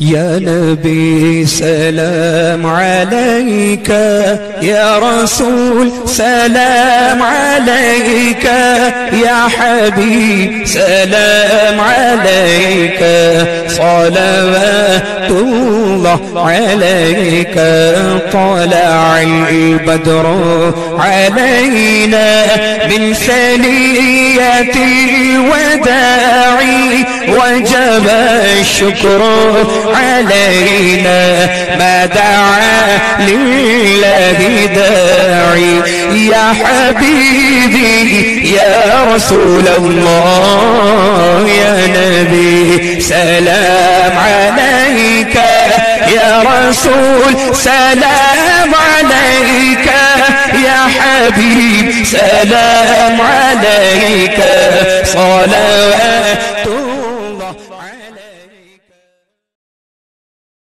يا نبي سلام عليك، يا رسول سلام عليك، يا حبيب سلام عليك، صلوات الله عليك. طلع البدر علينا من ثنية الوداع، وجب الشكر علينا ما دعا لله داعي. يا حبيبي يا رسول الله، يا نبي سلام عليك، يا رسول سلام عليك، يا حبيب سلام عليك، صلوات